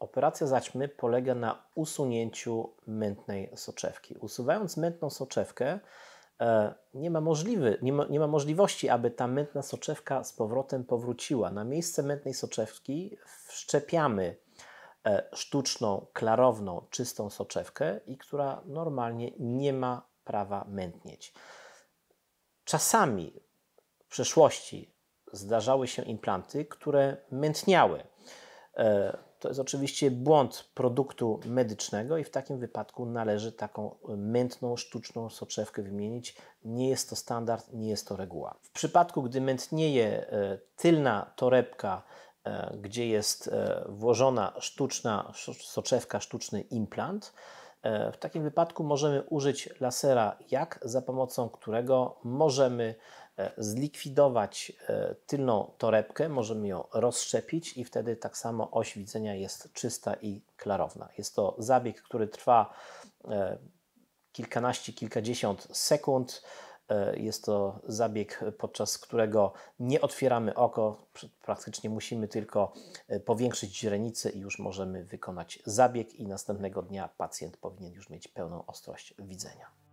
Operacja zaćmy polega na usunięciu mętnej soczewki. Usuwając mętną soczewkę nie ma możliwości, aby ta mętna soczewka z powrotem powróciła. Na miejsce mętnej soczewki wszczepiamy sztuczną, klarowną, czystą soczewkę, i która normalnie nie ma prawa mętnieć. Czasami w przeszłości zdarzały się implanty, które mętniały. To jest oczywiście błąd produktu medycznego i w takim wypadku należy taką mętną, sztuczną soczewkę wymienić. Nie jest to standard, nie jest to reguła. W przypadku, gdy mętnieje tylna torebka, gdzie jest włożona sztuczna soczewka, sztuczny implant, w takim wypadku możemy użyć lasera JAK, za pomocą którego możemy zlikwidować tylną torebkę, możemy ją rozszczepić i wtedy tak samo oś widzenia jest czysta i klarowna. Jest to zabieg, który trwa kilkanaście, kilkadziesiąt sekund. Jest to zabieg, podczas którego nie otwieramy oko, praktycznie musimy tylko powiększyć źrenicę i już możemy wykonać zabieg i następnego dnia pacjent powinien już mieć pełną ostrość widzenia.